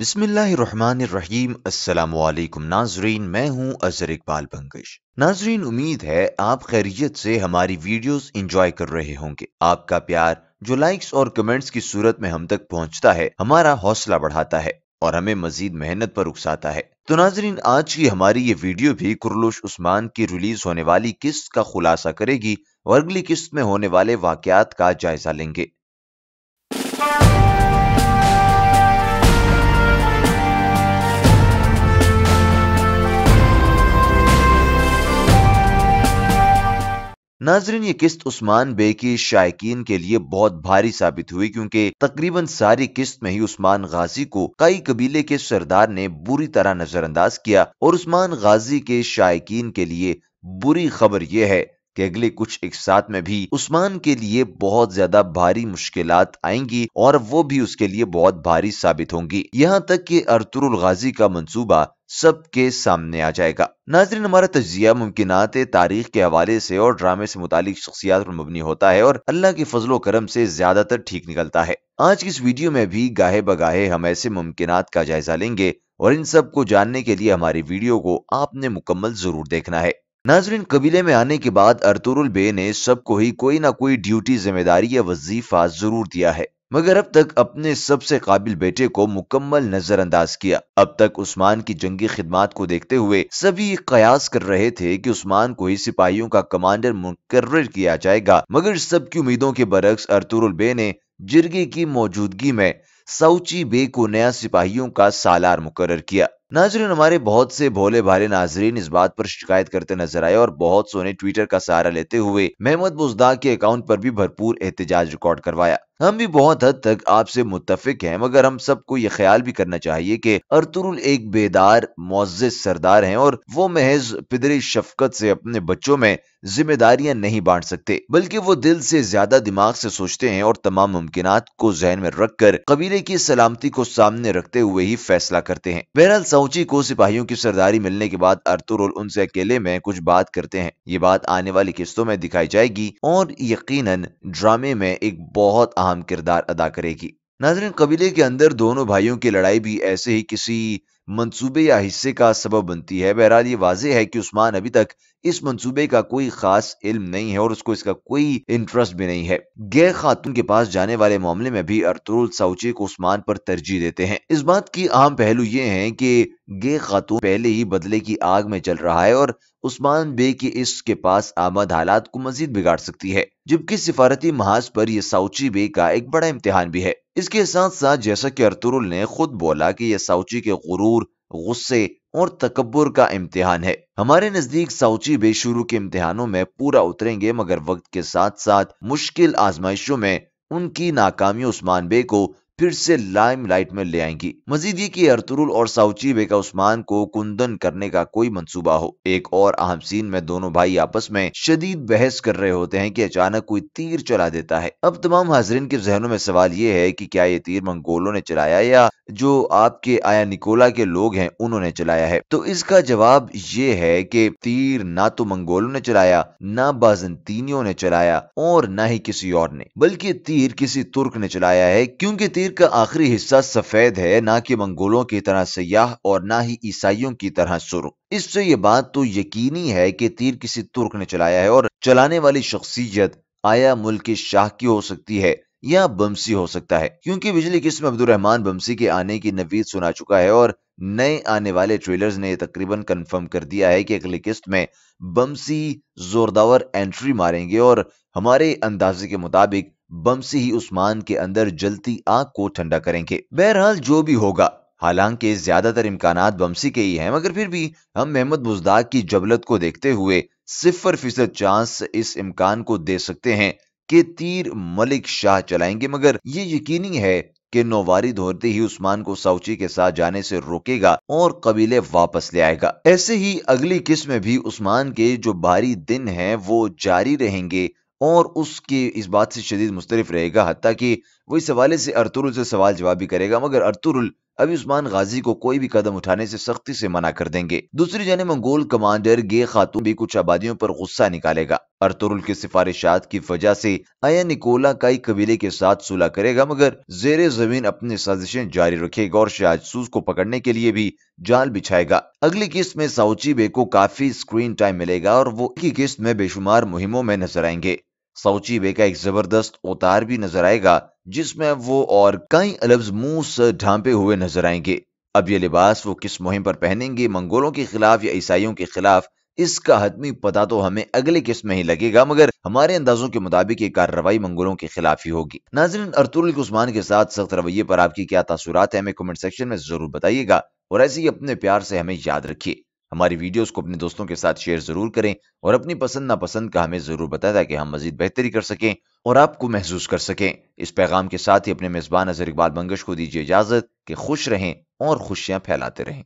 बिस्मिल्लाहिर्रहमानिर्रहीम। अस्सलामुअलैकुम नाजरीन, मैं हूँ अजहर इकबाल बंगश। नाजरीन, उम्मीद है आप खैरियत से हमारी वीडियोस एंजॉय कर रहे होंगे। आपका प्यार जो लाइक्स और कमेंट्स की सूरत में हम तक पहुँचता है, हमारा हौसला बढ़ाता है और हमें मजीद मेहनत पर उकसाता है। तो नाजरीन, आज की हमारी ये वीडियो भी कुरुलुस उस्मान की रिलीज होने वाली किस्त का खुलासा करेगी और अगली किस्त में होने वाले वाकयात का जायजा लेंगे। नाजरीन, ये किस्त उस्मान बे की शायकीन के लिए बहुत भारी साबित हुई, क्योंकि तकरीबन सारी किस्त में ही उस्मान गाजी को कई कबीले के सरदार ने बुरी तरह नजरअंदाज किया। और उस्मान गाजी के शायकीन के लिए बुरी खबर यह है कि अगले कुछ एक साथ में भी उस्मान के लिए बहुत ज्यादा भारी मुश्किलात आएंगी और वो भी उसके लिए बहुत भारी साबित होंगी, यहाँ तक कि अर्तुगरुल गाजी का मंसूबा सबके सामने आ जाएगा। नाजरीन, हमारा तज्जिया मुमकिनात तारीख के हवाले से और ड्रामे से मुतालिक शख्सियात पर मबनी होता है और अल्लाह के फजलो करम से ज्यादातर ठीक निकलता है। आज की इस वीडियो में भी गाहे बगाहे हम ऐसे मुमकिनात का जायजा लेंगे और इन सब को जानने के लिए हमारी वीडियो को आपने मुकम्मल जरूर देखना है। नाजरीन, कबीले में आने के बाद अर्तुगरुल बे ने सबको ही कोई ना कोई ड्यूटी, जिम्मेदारी या वजीफा जरूर दिया है, मगर अब तक अपने सबसे काबिल बेटे को मुकम्मल नजरअंदाज किया। अब तक उस्मान की जंगी खिदमात को देखते हुए सभी कयास कर रहे थे कि उस्मान को ही सिपाहियों का कमांडर मुकर्रर किया जाएगा, मगर सबकी उम्मीदों के बरक्स अर्तुगरुल बे ने जिरगे की मौजूदगी में सावेची बे को नया सिपाहियों का सालार मुकर्रर किया। नाजरीन, हमारे बहुत से भोले भाले नाजरीन इस बात पर शिकायत करते नजर आए और बहुत सो ने ट्विटर का सहारा लेते हुए महमद बुजदा के अकाउंट पर भी भरपूर एहतजाज रिकॉर्ड करवाया। हम भी बहुत हद तक आपसे मुत्तफिक हैं, मगर हम सबको ये ख्याल भी करना चाहिए कि अर्तुगरुल एक बेदार मुअज़्ज़िज़ सरदार हैं और वो महज पिदरी शफकत से अपने बच्चों में जिम्मेदारियां नहीं बांट सकते, बल्कि वो दिल से ज्यादा दिमाग से सोचते हैं और तमाम मुमकिनात को जहन में रखकर कबीले की सलामती को सामने रखते हुए ही फैसला करते हैं। बहरहाल, सावेची को सिपाहियों की सरदारी मिलने के बाद अर्तुगरुल उनसे अकेले में कुछ बात करते हैं। ये बात आने वाली किस्तों में दिखाई जाएगी और यकीनन ड्रामे में एक बहुत अहम किरदार अदा करेगी। नाजरीन, कबीले के अंदर दोनों भाइयों की लड़ाई भी ऐसे ही किसी मंसूबे या हिस्से का सबब बनती है। बहरहाल, ये वाज़ेह है कि उस्मान अभी तक इस मंसूबे का कोई खास इल्म नहीं है और उसको इसका कोई इंटरेस्ट भी नहीं है। गैर खातून के पास जाने वाले मामले में भी अर्तुगरुल सावेची को उस्मान पर तरजीह देते हैं। इस बात की अहम पहलू ये है कि गैर खातून पहले ही बदले की आग में चल रहा है और उस्मान बे के इसके पास आमद हालात को मजीद बिगाड़ सकती है, जबकि सिफारती महाज पर यह सावेची बे का एक बड़ा इम्तिहान भी है। इसके साथ साथ, जैसा कि अर्तुगरुल ने खुद बोला कि यह सावेची के गुरूर, गुस्से और तकब्बुर का इम्तिहान है। हमारे नजदीक सावेची बे शुरू के इम्तिहानों में पूरा उतरेंगे, मगर वक्त के साथ साथ मुश्किल आजमाइशों में उनकी नाकामियां उस्मान बे को फिर से लाइमलाइट में ले आएंगी। मजीद ये कि अर्तुगरुल और सावेची बे का उस्मान को कुंदन करने का कोई मंसूबा हो। एक और अहम सीन में दोनों भाई आपस में शदीद बहस कर रहे होते हैं कि अचानक कोई तीर चला देता है। अब तमाम हाजरीन के जहनों में सवाल ये है कि क्या ये तीर मंगोलों ने चलाया या जो आपके आया निकोला के लोग हैं उन्होंने चलाया है? तो इसका जवाब ये है कि तीर ना तो मंगोलों ने चलाया, ना बाज़ंतीनियों ने चलाया और ना ही किसी और ने, बल्कि तीर किसी तुर्क ने चलाया है, क्योंकि तीर का आखिरी हिस्सा सफेद है, ना कि मंगोलों की तरह सयाह और ना ही ईसाइयों की तरह सुर्ख। इससे ये बात तो यकीनी है कि तीर किसी तुर्क ने चलाया है और चलाने वाली शख्सियत आया मुल्क शाह की हो सकती है या बमसी हो सकता है, क्योंकि पिछली किस्त में अब्दुल रहमान बमसी के आने की नवीद सुना चुका है और नए आने वाले ट्रेलर्स ने तकरीबन कंफर्म कर दिया है कि अगली किस्त में बमसी जोरदार एंट्री मारेंगे और हमारे अंदाजे के मुताबिक बमसी ही उस्मान के अंदर जलती आग को ठंडा करेंगे। बहरहाल, जो भी होगा, हालांकि ज्यादातर इम्कानात बमसी के ही हैं, मगर फिर भी हम महमद बुजदाग की जबलत को देखते हुए 0% चांस इस इम्कान को दे सकते हैं कि तीर मलिकशाह चलाएंगे, मगर ये यकीनी है कि नौवारी धोरते ही उस्मान को सावेची के साथ जाने से रोकेगा और कबीले वापस ले आएगा। ऐसे ही अगली किस्त में भी उस्मान के जो भारी दिन हैं वो जारी रहेंगे और उसके इस बात से शदीद मुस्तरिफ रहेगा, हत्ता कि वो इस हवाले से अर्तुरुल से सवाल जवाब भी करेगा, मगर अर्तुरुल अभी उस्मान गाजी को कोई भी कदम उठाने से सख्ती से मना कर देंगे। दूसरी जानिब मंगोल कमांडर गे खातून भी कुछ आबादियों पर गुस्सा निकालेगा। अर्तुरुल के सिफारिशात की वजह से आया निकोला कई कबीले के साथ सुलह करेगा, मगर जेर जमीन अपनी साजिशें जारी रखेगा और जासूस को पकड़ने के लिए भी जाल बिछाएगा। अगली किस्त में साउची बे को काफी स्क्रीन टाइम मिलेगा और वो की किस्त में बेशुमार मुहिमों में नजर आएंगे। साउची बे का एक जबरदस्त उतार भी नजर आएगा जिसमें वो और कई अलब्स मुंह से ढांपे हुए नजर आएंगे। अब ये लिबास वो किस मुहिम पर पहनेंगे, मंगोलों के खिलाफ या ईसाइयों के खिलाफ, इसका हतमी पता तो हमें अगले किस्म में ही लगेगा, मगर हमारे अंदाजों के मुताबिक ये कार्रवाई मंगोलों के खिलाफ ही होगी। नाज़रीन, अर्तुरुल उस्मान के साथ सख्त रवैये पर आपकी क्या तासुरात है, हमें कमेंट सेक्शन में जरूर बताइएगा और ऐसे ही अपने प्यार से हमें याद रखिए। हमारी वीडियोस को अपने दोस्तों के साथ शेयर जरूर करें और अपनी पसंद नापसंद का हमें जरूर बताएं ताकि हम मजीद बेहतरी कर सकें और आपको महसूस कर सकें। इस पैगाम के साथ ही अपने मेजबान अजहर इकबाल बंगश को दीजिए इजाजत कि खुश रहें और खुशियां फैलाते रहें।